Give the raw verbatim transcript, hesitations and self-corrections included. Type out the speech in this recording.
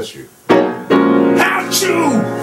bless you. How you?